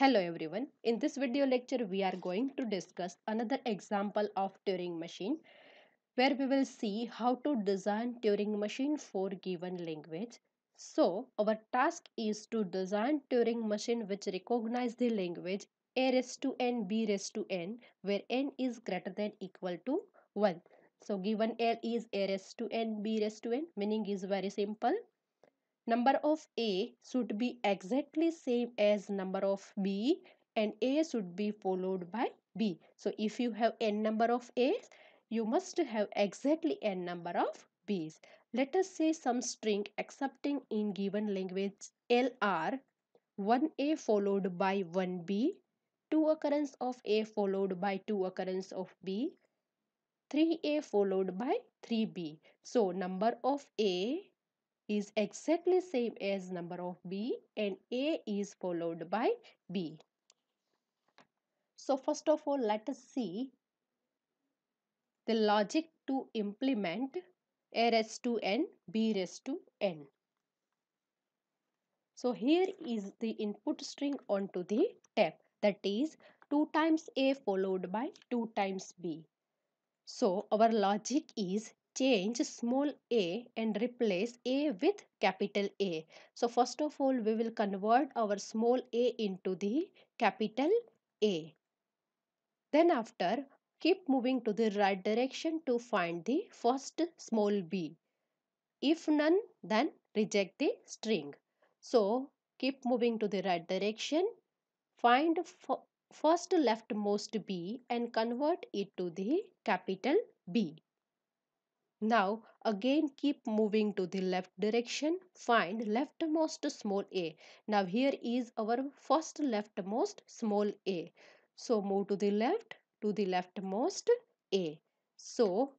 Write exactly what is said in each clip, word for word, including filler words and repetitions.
Hello everyone. In this video lecture we are going to discuss another example of Turing machine where we will see how to design Turing machine for given language. So our task is to design Turing machine which recognize the language a raised to n b raised to n where n is greater than equal to one. So given L is a raised to n b raised to n, meaning is very simple. Number of A should be exactly same as number of B and A should be followed by B. So if you have n number of A's, you must have exactly n number of B's. Let us say some string accepting in given language L R, one A followed by one B, two occurrence of A followed by two occurrence of B, three A followed by three B. So number of A is exactly same as number of B and A is followed by B. So first of all, let us see the logic to implement A raised to n, B raised to n. So here is the input string onto the tab, that is two times A followed by two times B. So our logic is change small a and replace A with capital A. So first of all, we will convert our small a into the capital A. Then after, keep moving to the right direction to find the first small b. If none, then reject the string. So keep moving to the right direction. Find first leftmost b and convert it to the capital B. Now again keep moving to the left direction, find leftmost small a. Now here is our first leftmost small a. So move to the left to the leftmost a. So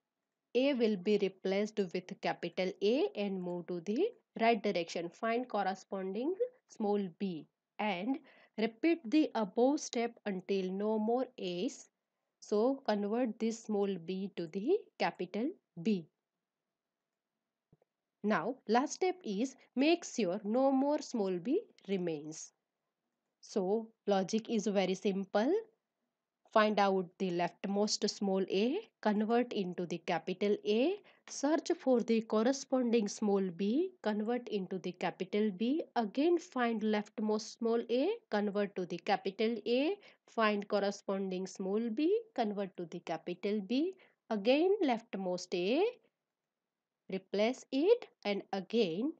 a will be replaced with capital A and move to the right direction. Find corresponding small b and repeat the above step until no more a's. So convert this small b to the capital B. Now last step is make sure no more small b remains. So logic is very simple. Find out the leftmost small a, convert into the capital A, search for the corresponding small b, convert into the capital B, again find leftmost small a, convert to the capital A, find corresponding small b, convert to the capital B, again leftmost a, replace it, and again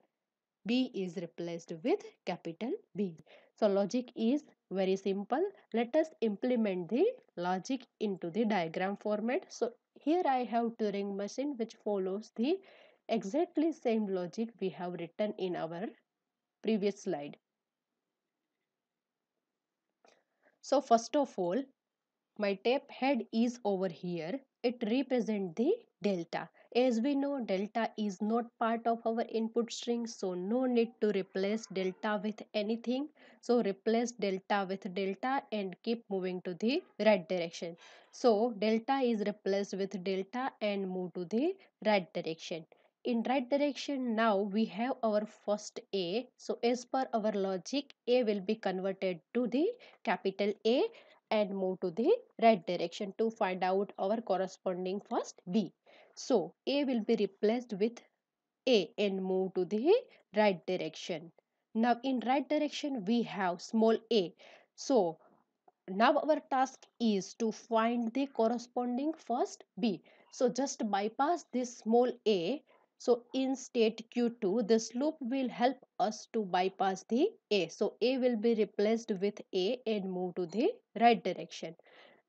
B is replaced with capital B. So logic is very simple. Let us implement the logic into the diagram format. So here I have Turing machine which follows the exactly same logic we have written in our previous slide. So first of all, my tab head is over here. It represents the delta. As we know, delta is not part of our input string, so no need to replace delta with anything. So replace delta with delta and keep moving to the right direction. So delta is replaced with delta and move to the right direction. In right direction, now we have our first A. So as per our logic, A will be converted to the capital A and move to the right direction to find out our corresponding first B. So A will be replaced with A and move to the right direction. Now in right direction we have small a. So now our task is to find the corresponding first B. So just bypass this small a. So in state Q two, this loop will help us to bypass the a. So A will be replaced with A and move to the right direction.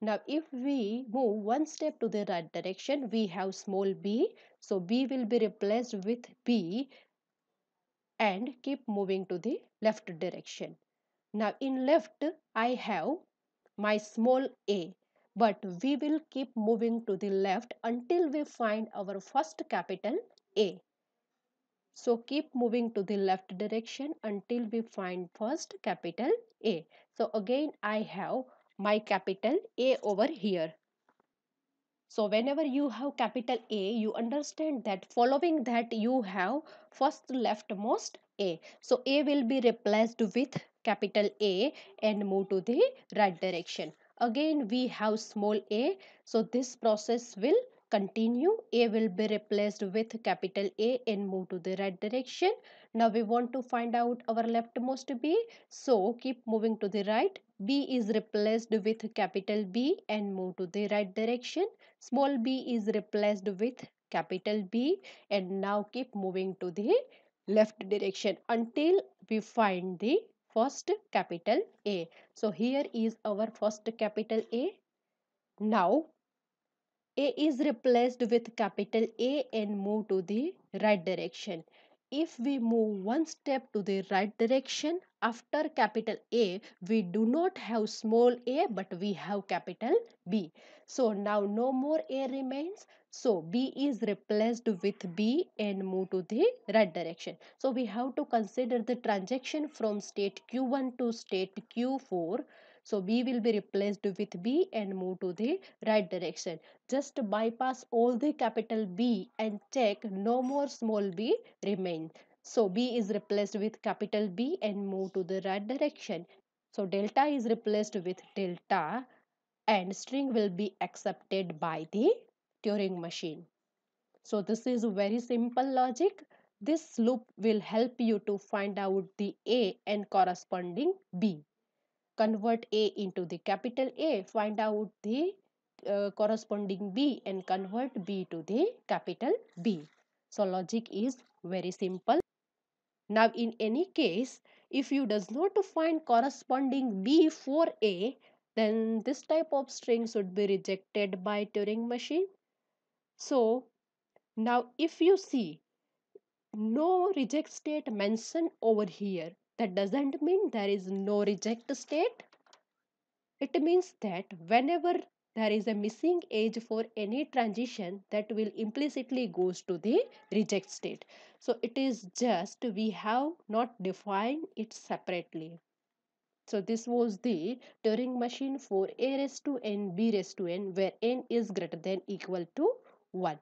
Now if we move one step to the right direction, we have small b. So B will be replaced with B and keep moving to the left direction. Now in left, I have my small a. But we will keep moving to the left until we find our first capital A. So keep moving to the left direction until we find first capital A. So again, I have my capital A over here. So whenever you have capital A, you understand that following that you have first leftmost A. So A will be replaced with capital A and move to the right direction. Again we have small a, so this process will continue. A will be replaced with capital A and move to the right direction. Now we want to find out our leftmost B, so keep moving to the right. B is replaced with capital B and move to the right direction. Small b is replaced with capital B and now keep moving to the left direction until we find the first capital A. So here is our first capital A. Now A is replaced with capital A and move to the right direction. If we move one step to the right direction after capital A, we do not have small a but we have capital B. So now no more a remains. So B is replaced with B and move to the right direction. So we have to consider the transaction from state Q one to state Q four. So B will be replaced with B and move to the right direction. Just bypass all the capital B and check no more small b remains. So B is replaced with capital B and move to the right direction. So delta is replaced with delta and string will be accepted by the Turing machine. So this is very simple logic. This loop will help you to find out the A and corresponding B. Convert A into the capital A, find out the uh, corresponding B and convert B to the capital B. So logic is very simple. Now in any case, if you does not find corresponding B for A, then this type of string should be rejected by Turing machine. So now if you see no reject state mentioned over here, that doesn't mean there is no reject state. It means that whenever there is a missing edge for any transition, that will implicitly goes to the reject state. So it is just we have not defined it separately. So this was the Turing machine for a raised to n, b raised to n, where n is greater than equal to one.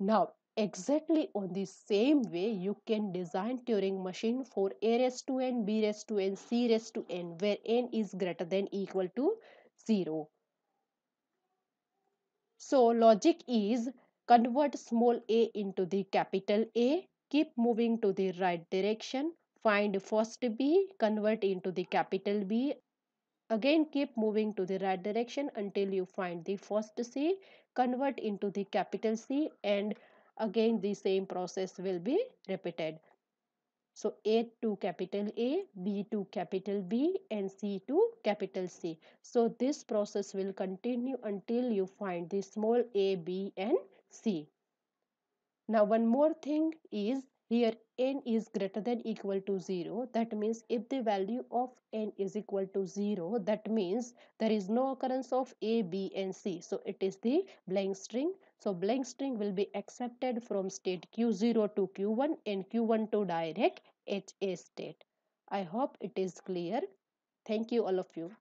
Now exactly on the same way you can design Turing machine for a raised to n, b raised to n, c raised to n, where n is greater than equal to zero. So logic is convert small a into the capital A, keep moving to the right direction, find first b, convert into the capital B, again keep moving to the right direction until you find the first c, convert into the capital C, and again the same process will be repeated. So A to capital A, B to capital B, and C to capital C. So this process will continue until you find the small a, b and c. Now one more thing is here n is greater than equal to zero. That means if the value of n is equal to zero, that means there is no occurrence of a, b and c. So it is the blank string. So blank string will be accepted from state Q zero to Q one and Q one to direct H A state. I hope it is clear. Thank you all of you.